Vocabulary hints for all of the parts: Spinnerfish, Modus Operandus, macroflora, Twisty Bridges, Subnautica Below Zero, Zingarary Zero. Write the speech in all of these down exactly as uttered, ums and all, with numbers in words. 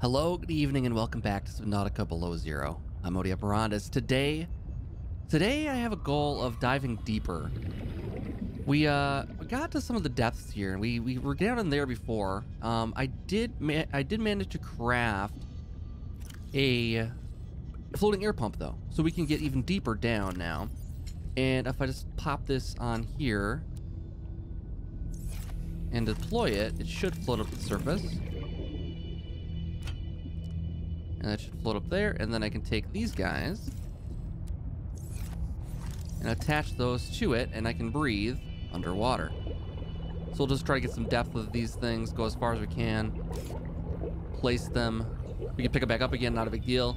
Hello, good evening, and welcome back to Subnautica Below Zero. I'm Modus Operandus. Today, today I have a goal of diving deeper. We uh we got to some of the depths here, and we we were down in there before. Um, I did ma I did manage to craft a floating air pump though, so we can get even deeper down now. And if I just pop this on here and deploy it, it should float up to the surface. And that should float up there, and then I can take these guys and attach those to it, and I can breathe underwater. So we'll just try to get some depth with these things, go as far as we can, place them. We can pick them back up again, not a big deal.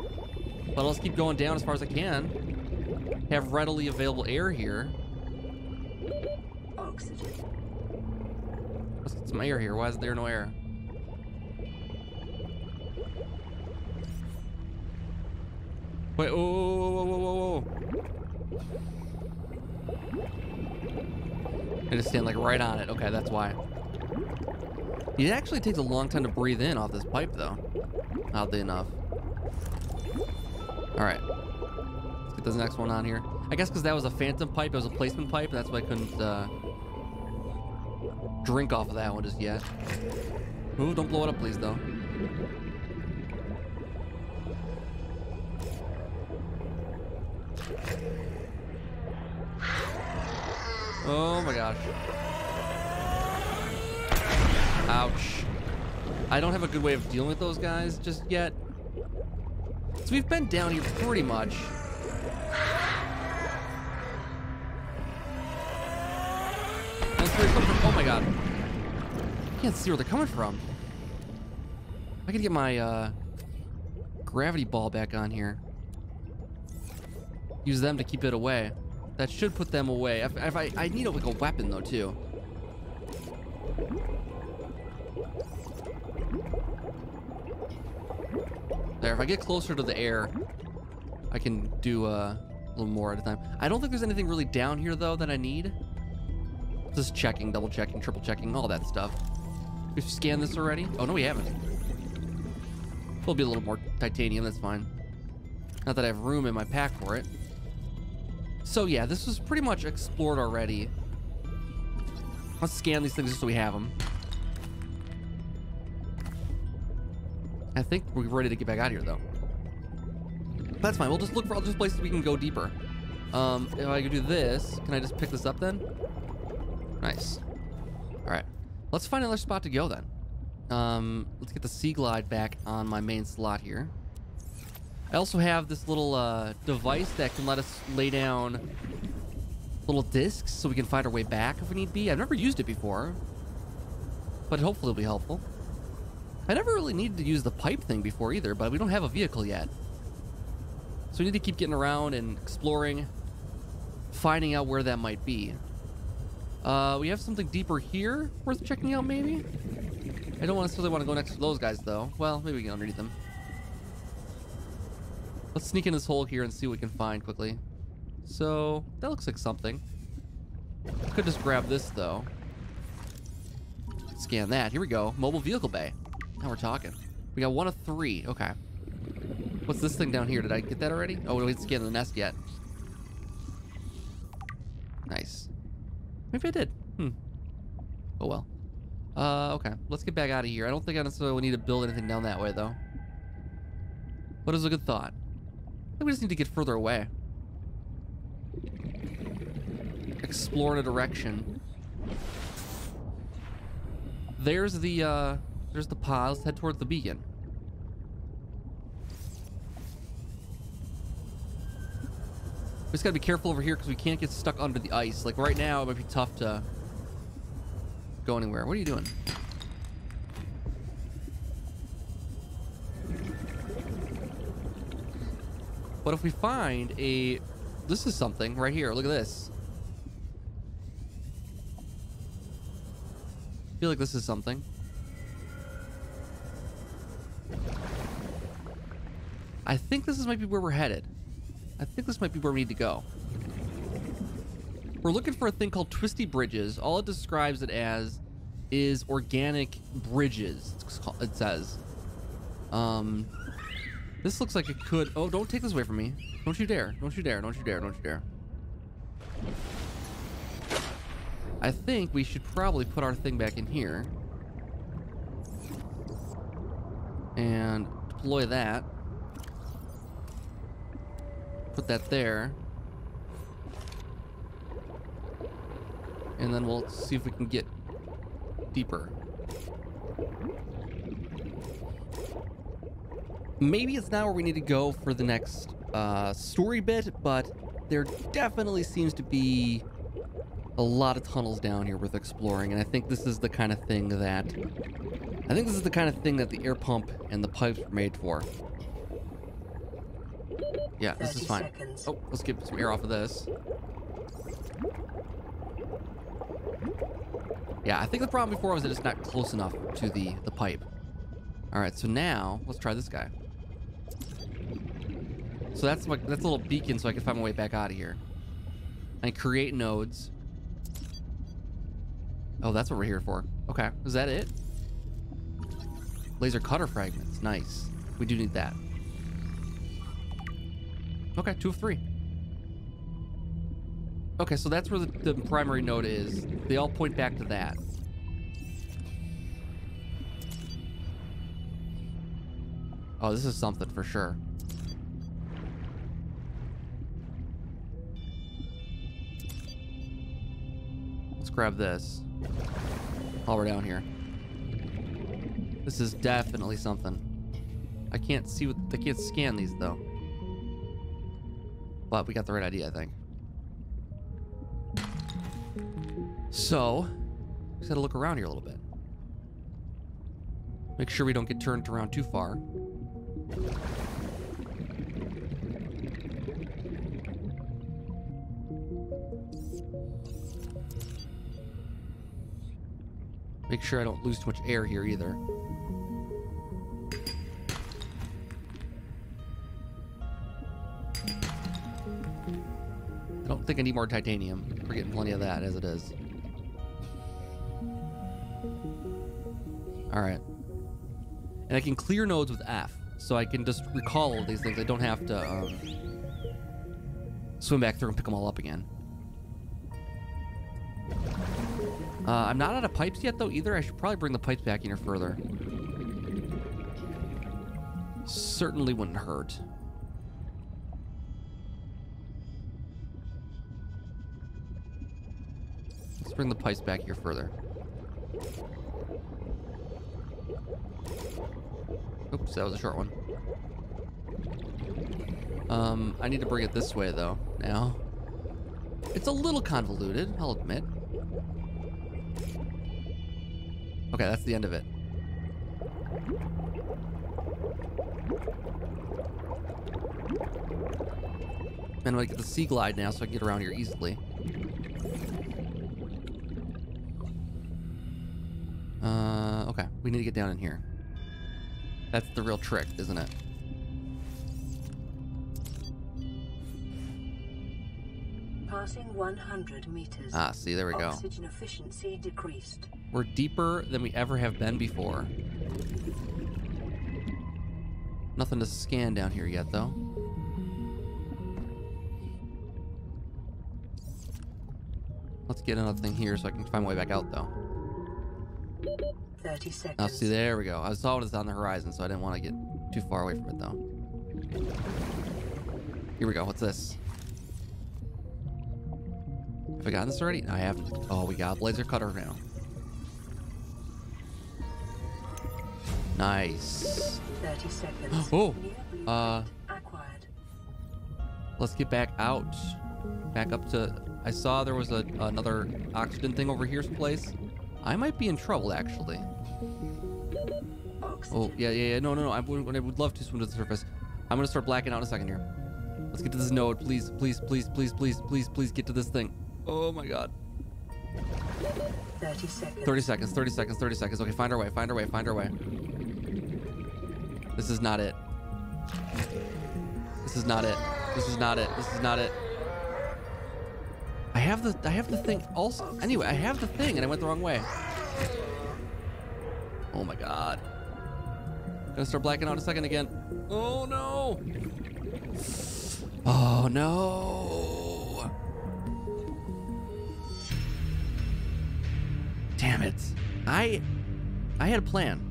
But let's keep going down as far as I can. Have readily available air here. Oxygen. Let's get some air here. Why is there no air? Wait, oh, whoa, whoa, whoa, whoa. I just stand like right on it. Okay, that's why. It actually takes a long time to breathe in off this pipe though, oddly enough. All right, let's get this next one on here. I guess because that was a phantom pipe, it was a placement pipe, and that's why I couldn't uh, drink off of that one just yet. Ooh, don't blow it up, please, though. Oh my gosh. Ouch. I don't have a good way of dealing with those guys just yet. So we've been down here pretty much. Oh my god. I can't see where they're coming from. I can get my uh, gravity ball back on here. Use them to keep it away. That should put them away. If, if I, I need a, like a weapon though too. There, if I get closer to the air, I can do uh, a little more at a time. I don't think there's anything really down here though that I need. Just checking, double checking, triple checking, all that stuff. We've scanned this already. Oh no, we haven't. There'll be a little more titanium, that's fine. Not that I have room in my pack for it. So yeah, this was pretty much explored already. Let's scan these things just so we have them. I think we're ready to get back out of here though. That's fine, we'll just look for all those places we can go deeper. Um, if I could do this, can I just pick this up then? Nice. All right, let's find another spot to go then. Um, let's get the sea glide back on my main slot here. I also have this little uh, device that can let us lay down little discs so we can find our way back if we need be. I've never used it before, but hopefully it'll be helpful. I never really needed to use the pipe thing before either, but we don't have a vehicle yet. So we need to keep getting around and exploring, finding out where that might be. Uh, we have something deeper here worth checking out maybe? I don't necessarily want to go next to those guys though. Well, maybe we can underneath them. Let's sneak in this hole here and see what we can find quickly. So that looks like something. Could just grab this though. Scan that. Here we go. Mobile vehicle bay. Now we're talking. We got one of three. Okay. What's this thing down here? Did I get that already? Oh, we didn't scan the nest yet. Nice. Maybe I did. Hmm. Oh well. Uh, okay. Let's get back out of here. I don't think I necessarily need to build anything down that way though. What is a good thought? I think we just need to get further away. Explore in a direction. There's the uh, there's the pause. Let's head towards the beacon. We just gotta be careful over here because we can't get stuck under the ice. Like right now, it might be tough to go anywhere. What are you doing? But if we find a, this is something right here. Look at this. I feel like this is something. I think this is might be where we're headed. I think this might be where we need to go. We're looking for a thing called Twisty Bridges. All it describes it as is organic bridges. It's called, it says. Um, this looks like it could. Oh, don't take this away from me. Don't you dare. Don't you dare. Don't you dare. Don't you dare. I think we should probably put our thing back in here. And deploy that. Put that there. And then we'll see if we can get deeper. Maybe it's now where we need to go for the next uh, story bit, but there definitely seems to be a lot of tunnels down here worth exploring, and I think this is the kind of thing that I think this is the kind of thing that the air pump and the pipes were made for. Yeah, this is fine. Seconds. Oh, let's get some air off of this. Yeah, I think the problem before was that it's not close enough to the, the pipe. All right, so now let's try this guy. So that's my, that's a little beacon so I can find my way back out of here. And create nodes. Oh, that's what we're here for. Okay, is that it? Laser cutter fragments, nice. We do need that. Okay, two of three. Okay, so that's where the, the primary node is. They all point back to that. Oh, this is something for sure. Let's grab this while we're down here. This is definitely something. I can't see what, I can't scan these though. But we got the right idea, I think. So, just gotta look around here a little bit. Make sure we don't get turned around too far. Make sure I don't lose too much air here either. I don't think I need more titanium. We're getting plenty of that as it is. All right. And I can clear nodes with F, so I can just recall all these things. I don't have to um, swim back through and pick them all up again. Uh, I'm not out of pipes yet, though, either. I should probably bring the pipes back in here further. Certainly wouldn't hurt. Let's bring the pipes back here further. Oops, that was a short one. Um, I need to bring it this way, though, now. It's a little convoluted, I'll admit. Okay, that's the end of it. And I'm gonna get the sea glide now so I can get around here easily. Uh, okay, we need to get down in here. That's the real trick, isn't it? Passing one hundred meters. Ah, see, there we go. Oxygen efficiency decreased. We're deeper than we ever have been before. Nothing to scan down here yet, though. Let's get another thing here so I can find my way back out, though. thirty seconds. Oh, see, there we go. I saw it was on the horizon, so I didn't want to get too far away from it, though. Here we go. What's this? Have I gotten this already? No, I haven't. Oh, we got a laser cutter now. Nice. thirty seconds. Oh! Uh, let's get back out. Back up to... I saw there was a, another oxygen thing over here someplace. I might be in trouble, actually. Oxygen. Oh, yeah, yeah, yeah. No, no, no. I would, I would love to swim to the surface. I'm going to start blacking out in a second here. Let's get to this node. Please, please, please, please, please, please, please get to this thing. Oh, my God. thirty seconds. thirty seconds, thirty seconds, thirty seconds. Okay, find our way, find our way, find our way. This is not it. This is not it. This is not it. This is not it. I have the I have the thing also. Anyway, I have the thing and I went the wrong way. Oh my God. Gonna start blacking out in a second again. Oh no! Oh no! Damn it! I, I had a plan.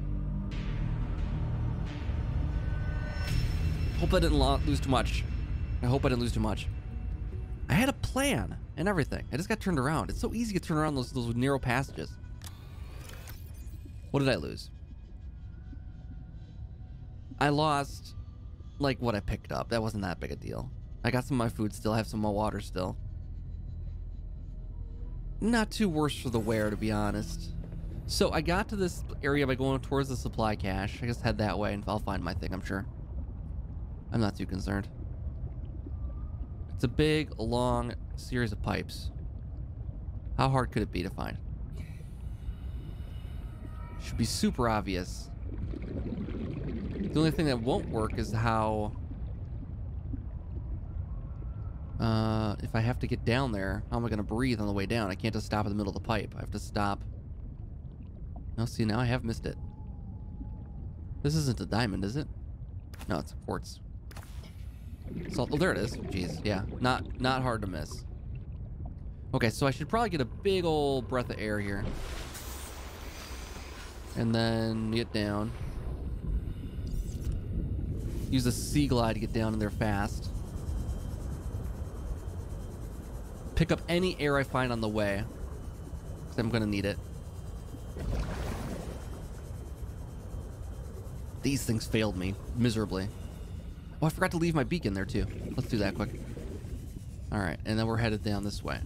Hope I didn't lo- lose too much. I hope I didn't lose too much. I had a plan and everything. I just got turned around. It's so easy to turn around those those narrow passages. What did I lose? I lost, like, what I picked up. That wasn't that big a deal. I got some of my food still. I have some of my water still. Not too worse for the wear, to be honest. So I got to this area by going towards the supply cache. I just head that way and I'll find my thing, I'm sure. I'm not too concerned. It's a big, long series of pipes. How hard could it be to find? Should be super obvious. The only thing that won't work is how... Uh, if I have to get down there, how am I going to breathe on the way down? I can't just stop in the middle of the pipe. I have to stop. Now, see, now I have missed it. This isn't a diamond, is it? No, it's a quartz. Salt. Oh, there it is. Jeez, yeah. Not, not hard to miss. Okay, so I should probably get a big old breath of air here. And then get down. Use a sea glide to get down in there fast. Pick up any air I find on the way, because I'm going to need it. These things failed me miserably. Oh, I forgot to leave my beacon there too. Let's do that quick. All right, and then we're headed down this way.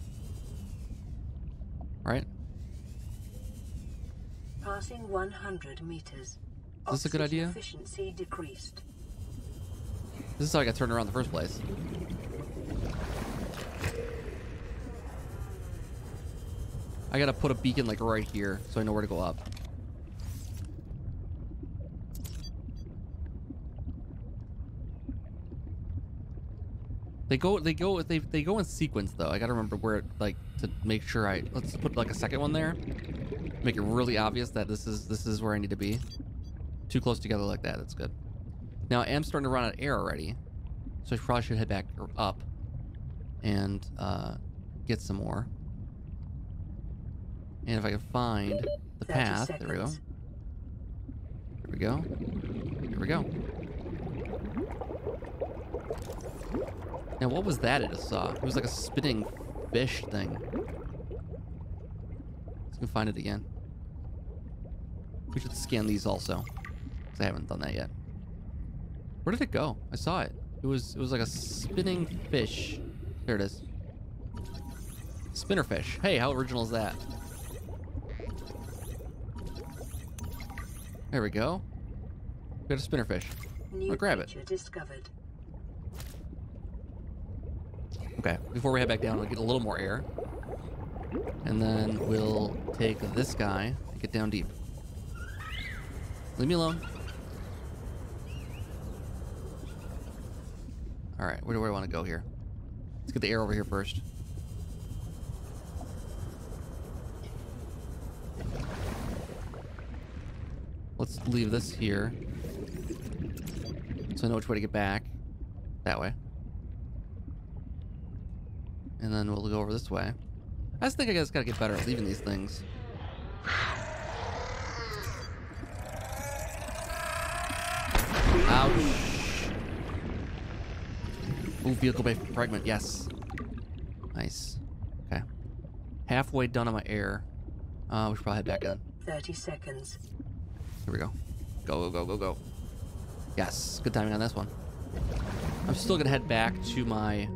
All right. Passing one hundred meters. Is this a good idea? Efficiency decreased. This is how I got turned around in the first place. I gotta put a beacon like right here so I know where to go up. They go, they go, they they go in sequence though. I gotta remember where, it, like, to make sure I. Let's put like a second one there. Make it really obvious that this is this is where I need to be. Too close together like that. That's good. Now I am starting to run out of air already, so I probably should head back or up and uh, get some more. And if I can find the path, there we go. There we go. Here we go. Now what was that I just saw? It was like a spinning fish thing. Let's go find it again. We should scan these also, because I haven't done that yet. Where did it go? I saw it. It was it was like a spinning fish. There it is. Spinnerfish. Hey, how original is that? There we go. We got a spinnerfish. I'm gonna grab it. Discovered. Okay, before we head back down, we'll get a little more air. And then we'll take this guy and get down deep. Leave me alone. All right, where do I want to go here? Let's get the air over here first. Let's leave this here, so I know which way to get back. That way. And then we'll go over this way. I just think I just gotta get better at leaving these things. Ouch. Ooh, vehicle bay fragment, yes. Nice. Okay. Halfway done on my air. Uh, we should probably head back in. thirty seconds. Here we go. Go, go, go, go, go. Yes, good timing on this one. I'm still gonna head back to my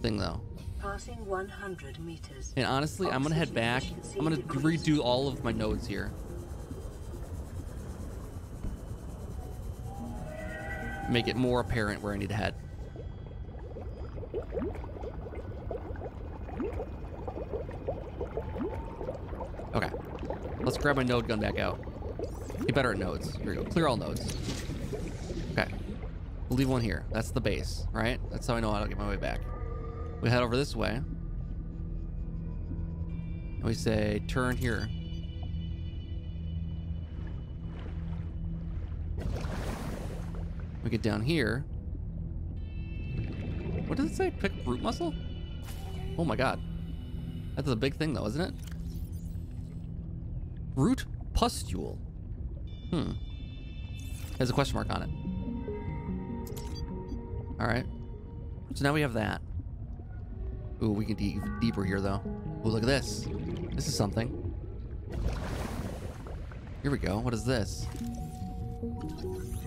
thing though. Passing one hundred meters. And honestly, I'm gonna head back. I'm gonna redo all of my nodes here. Make it more apparent where I need to head. Okay, let's grab my node gun back out. Get better at nodes. Here we go. Clear all nodes. Okay, we'll leave one here. That's the base, right? That's how I know how to get my way back. We head over this way. And we say turn here. we get down here. What does it say? Pick root muscle? Oh my god. That's a big thing though, isn't it? Root pustule. Hmm. There's a question mark on it. Alright. So now we have that. Ooh, we can dig deeper here though. Ooh, look at this. This is something. Here we go. What is this?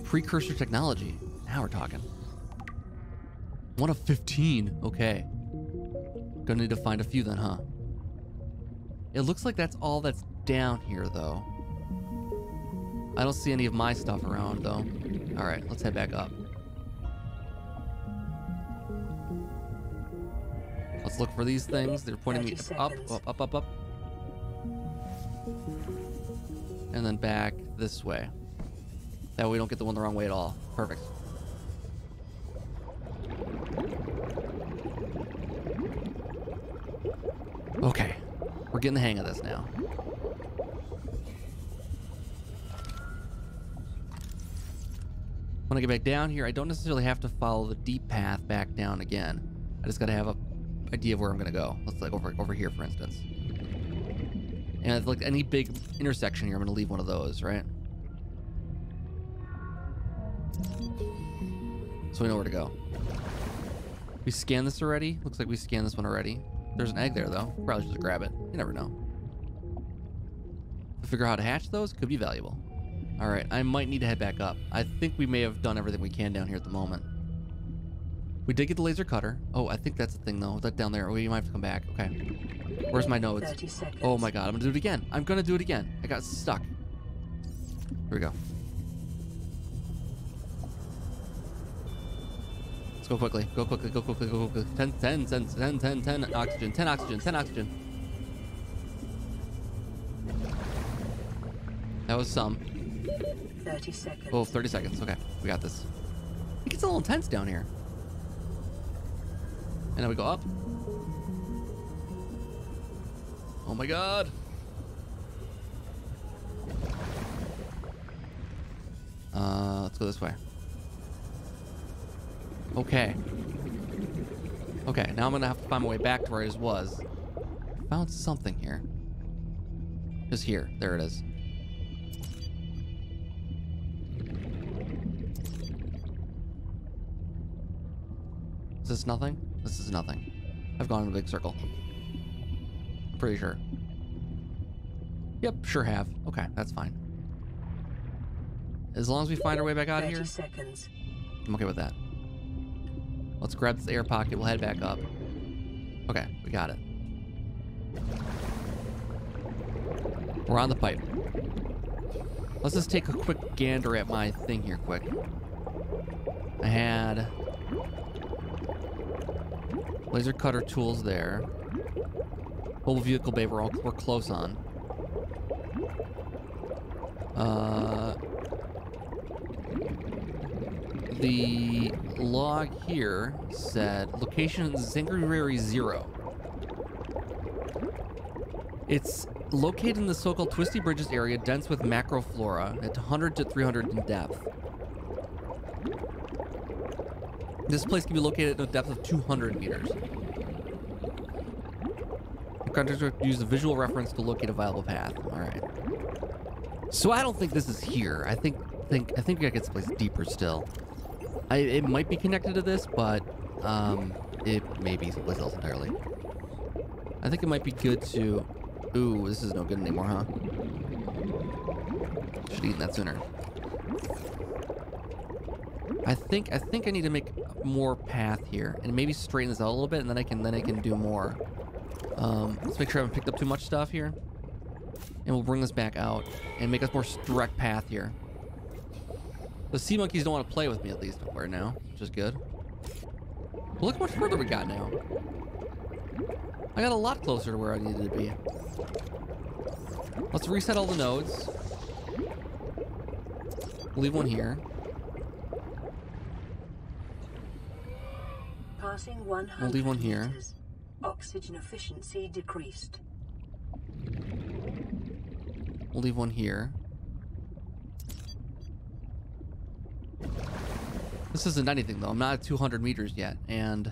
Precursor technology. Now we're talking. one of fifteen. Okay. Gonna need to find a few then, huh? It looks like that's all that's down here though. I don't see any of my stuff around though. Alright, let's head back up. Let's look for these things. They're pointing me up, up, up, up, up. And then back this way. That way we don't get the one the wrong way at all. Perfect. Okay. We're getting the hang of this now. When I get back down here, I don't necessarily have to follow the deep path back down again. I just gotta have a idea of where I'm gonna go. Let's like over over here, for instance. And it's like any big intersection here, I'm gonna leave one of those, right? So we know where to go. We scanned this already. Looks like we scanned this one already. There's an egg there though. Probably just grab it. You never know. To figure out how to hatch those could be valuable. All right, I might need to head back up. I think we may have done everything we can down here at the moment. We did get the laser cutter. Oh, I think that's the thing though. That down there. We might have to come back. Okay. Where's my nodes? Oh my god, I'm gonna do it again. I'm gonna do it again. I got stuck. Here we go. Let's go quickly. Go quickly. Go quickly. Go quickly. ten, ten, ten, ten, ten, ten oxygen. ten oxygen. ten oxygen. That was some. thirty seconds. Oh, thirty seconds. Okay, we got this. It gets a little intense down here. And then we go up. Oh my god. Uh, let's go this way. Okay. Okay, now I'm gonna have to find my way back to where I just was. Found something here. Just here. There it is. Is this nothing? This is nothing. I've gone in a big circle. Pretty sure. Yep, sure have. Okay, that's fine. As long as we find our way back out of here, seconds. I'm okay with that. Let's grab this air pocket. We'll head back up. Okay, we got it. We're on the pipe. Let's just take a quick gander at my thing here quick. I had... laser cutter tools there. Mobile vehicle bay we're all we're close on. Uh, the log here said location Zingarary Zero. It's located in the so-called Twisty Bridges area, dense with macroflora at one hundred to three hundred in depth. This place can be located at a depth of two hundred meters. The contractor used a visual reference to locate a viable path. All right. So I don't think this is here. I think think I think we gotta get someplace deeper still. I, it might be connected to this, but um, it may be someplace else entirely. I think it might be good to. Ooh, this is no good anymore, huh? Should've eaten that sooner. I think I think I need to make more path here and maybe straighten this out a little bit, and then I can then I can do more. Um, let's make sure I haven't picked up too much stuff here, and we'll bring this back out and make us more direct path here. The sea monkeys don't want to play with me at least right now, which is good. But look how much further we got now. I got a lot closer to where I needed to be. Let's reset all the nodes. Leave one here. I'll leave one here. Oxygen efficiency decreased. We'll leave one here. This isn't anything though. I'm not at two hundred meters yet, and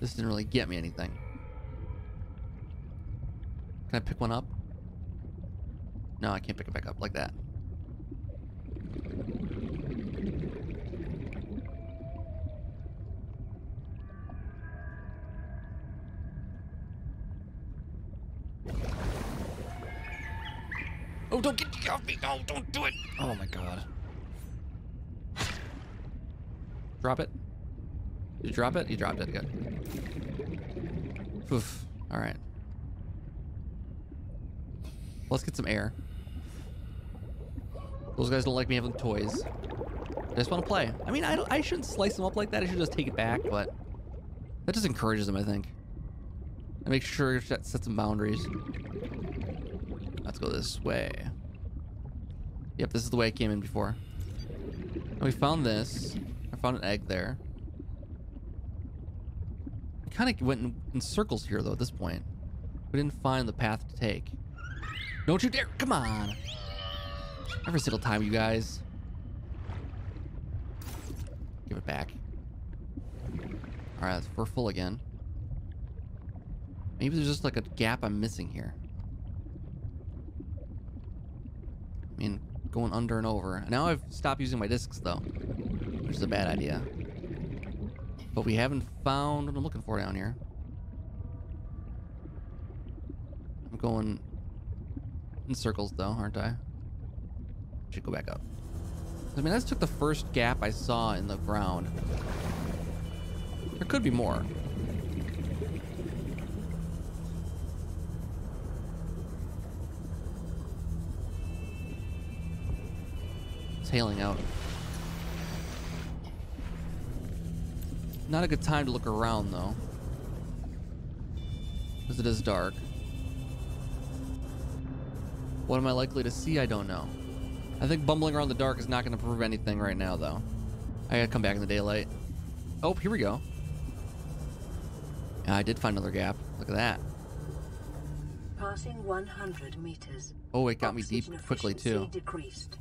this didn't really get me anything. Can I pick one up? No, I can't pick it back up like that. Oh, don't get me off me. No, don't do it. Oh my God. Drop it. You drop it? You dropped it. Good. Oof. All right. Let's get some air. Those guys don't like me having toys. I just want to play. I mean, I, don't, I shouldn't slice them up like that. I should just take it back, but that just encourages them, I think. And make sure that sets some boundaries. Let's go this way. Yep, this is the way I came in before. And we found this. I found an egg there. We kind of went in, in circles here, though, at this point. We didn't find the path to take. Don't you dare! Come on! Every single time, you guys. Give it back. Alright, we're full again. Maybe there's just like a gap I'm missing here. I mean, going under and over. Now I've stopped using my discs though, which is a bad idea. But we haven't found what I'm looking for down here. I'm going in circles though, aren't I? Should go back up. I mean, I just took the first gap I saw in the ground. There could be more. Tailing out. Not a good time to look around though, because it is dark. What am I likely to see? I don't know. I think bumbling around the dark is not going to prove anything right now though. I gotta come back in the daylight. Oh, here we go. I did find another gap. Look at that. Passing one hundred meters. Oh, it got me deep quickly too. Decreased.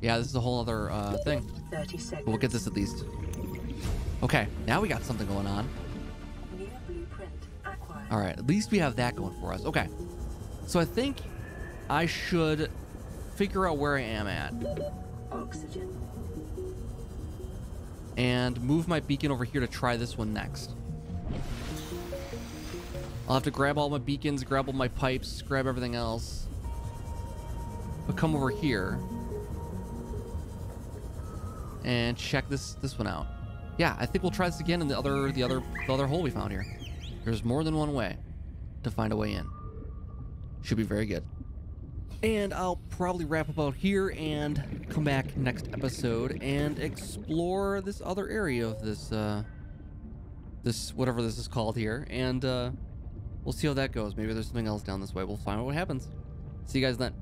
Yeah, this is a whole other uh, thing. But we'll get this at least. Okay, now we got something going on. All right, at least we have that going for us. Okay, so I think I should figure out where I am at. Oxygen. And move my beacon over here to try this one next. I'll have to grab all my beacons, grab all my pipes, grab everything else. But come over here. And check this this one out. Yeah, I think we'll try this again in the other the other the other hole we found here. There's more than one way to find a way in. Should be very good. And I'll probably wrap up out here and come back next episode and explore this other area of this uh this whatever this is called here, and uh we'll see how that goes. Maybe there's something else down this way. We'll find out what happens. See you guys then.